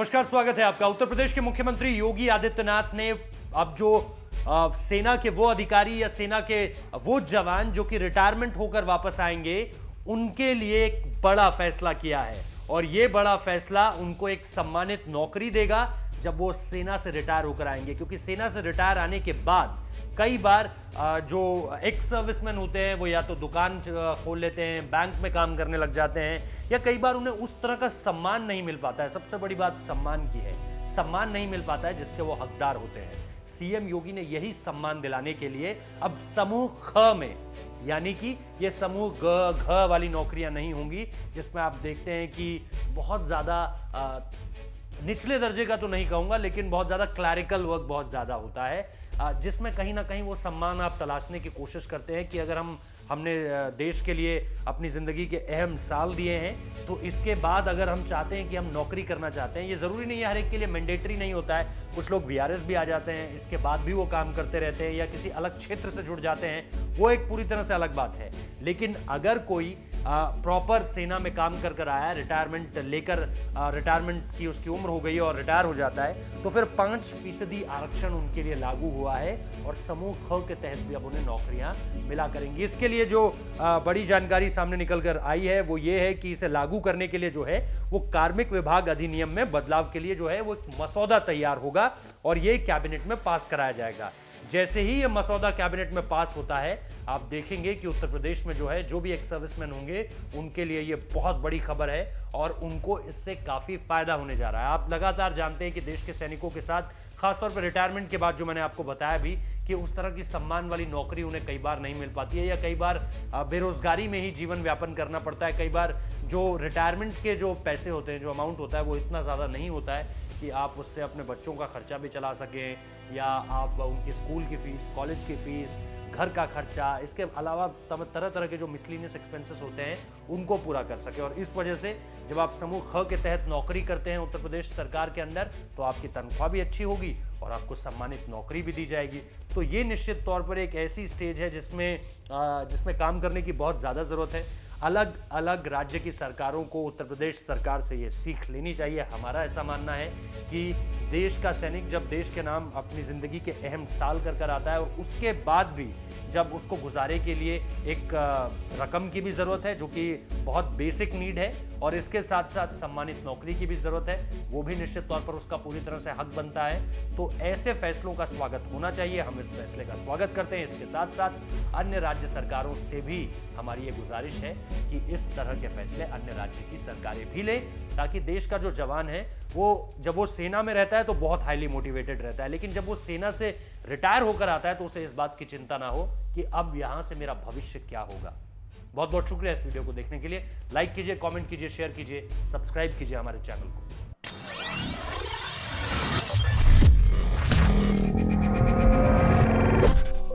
नमस्कार, स्वागत है आपका। उत्तर प्रदेश के मुख्यमंत्री योगी आदित्यनाथ ने अब जो सेना के वो अधिकारी या सेना के वो जवान जो कि रिटायरमेंट होकर वापस आएंगे उनके लिए एक बड़ा फैसला किया है और ये बड़ा फैसला उनको एक सम्मानित नौकरी देगा जब वो सेना से रिटायर होकर आएंगे, क्योंकि सेना से रिटायर आने के बाद कई बार जो एक्स सर्विसमैन होते हैं वो या तो दुकान खोल लेते हैं, बैंक में काम करने लग जाते हैं या कई बार उन्हें उस तरह का सम्मान नहीं मिल पाता है। सबसे बड़ी बात सम्मान की है, सम्मान नहीं मिल पाता है जिसके वो हकदार होते हैं। सीएम योगी ने यही सम्मान दिलाने के लिए अब समूह ख में, यानी कि ये समूह घ वाली नौकरियां नहीं होंगी जिसमें आप देखते हैं कि बहुत ज़्यादा निचले दर्जे का तो नहीं कहूँगा लेकिन बहुत ज़्यादा क्लैरिकल वर्क बहुत ज़्यादा होता है, जिसमें कहीं ना कहीं वो सम्मान आप तलाशने की कोशिश करते हैं कि अगर हमने देश के लिए अपनी ज़िंदगी के अहम साल दिए हैं तो इसके बाद अगर हम चाहते हैं कि हम नौकरी करना चाहते हैं, ये ज़रूरी नहीं है, हर एक के लिए मैंडेटरी नहीं होता है, कुछ लोग वीआरएस भी आ जाते हैं इसके बाद भी वो काम करते रहते हैं या किसी अलग क्षेत्र से जुड़ जाते हैं, वो एक पूरी तरह से अलग बात है। लेकिन अगर कोई प्रॉपर सेना में काम कर आया, रिटायरमेंट लेकर, रिटायरमेंट की उसकी उम्र हो गई और रिटायर हो जाता है तो फिर 5% आरक्षण उनके लिए लागू हुआ है और समूह ख के तहत भी अब उन्हें नौकरियां मिला करेंगी। इसके लिए जो बड़ी जानकारी सामने निकल कर आई है वो ये है कि इसे लागू करने के लिए जो है वो कार्मिक विभाग अधिनियम में बदलाव के लिए जो है वो एक मसौदा तैयार होगा और ये कैबिनेट में पास कराया जाएगा। जैसे ही ये मसौदा कैबिनेट में पास होता है आप देखेंगे कि उत्तर प्रदेश में जो है जो भी एक्स सर्विसमैन होंगे उनके लिए ये बहुत बड़ी खबर है और उनको इससे काफ़ी फायदा होने जा रहा है। आप लगातार जानते हैं कि देश के सैनिकों के साथ खासतौर पर रिटायरमेंट के बाद जो मैंने आपको बताया भी कि उस तरह की सम्मान वाली नौकरी उन्हें कई बार नहीं मिल पाती है या कई बार बेरोजगारी में ही जीवन व्यापन करना पड़ता है। कई बार जो रिटायरमेंट के जो पैसे होते हैं, जो अमाउंट होता है वो इतना ज़्यादा नहीं होता है कि आप उससे अपने बच्चों का खर्चा भी चला सकें या आप उनकी स्कूल की फ़ीस, कॉलेज की फ़ीस, घर का खर्चा, इसके अलावा तरह तरह के जो मिसलिनियस एक्सपेंसेस होते हैं उनको पूरा कर सके। और इस वजह से जब आप समूह ख के तहत नौकरी करते हैं उत्तर प्रदेश सरकार के अंदर तो आपकी तनख्वाह भी अच्छी होगी और आपको सम्मानित नौकरी भी दी जाएगी। तो ये निश्चित तौर पर एक ऐसी स्टेज है जिसमें काम करने की बहुत ज़्यादा ज़रूरत है। अलग अलग राज्य की सरकारों को उत्तर प्रदेश सरकार से ये सीख लेनी चाहिए। हमारा ऐसा मानना है कि देश का सैनिक जब देश के नाम अपनी ज़िंदगी के अहम साल कर कर आता है और उसके बाद भी जब उसको गुजारे के लिए एक रकम की भी ज़रूरत है जो कि बहुत बेसिक नीड है और इसके साथ साथ सम्मानित नौकरी की भी ज़रूरत है, वो भी निश्चित तौर पर उसका पूरी तरह से हक बनता है। तो ऐसे फैसलों का स्वागत होना चाहिए, हम इस फैसले का स्वागत करते हैं। इसके साथ साथ अन्य राज्य सरकारों से भी हमारी ये गुजारिश है कि इस तरह के फैसले अन्य राज्य की सरकारें भी लें ताकि देश का जो जवान है वो जब वो सेना में रहता है तो बहुत हाईली मोटिवेटेड रहता है, लेकिन जब वो सेना से रिटायर होकर आता है तो उसे इस बात की चिंता ना हो कि अब यहाँ से मेरा भविष्य क्या होगा। बहुत बहुत शुक्रिया इस वीडियो को देखने के लिए। लाइक कीजिए, कमेंट कीजिए, शेयर कीजिए, सब्सक्राइब कीजिए हमारे चैनल को।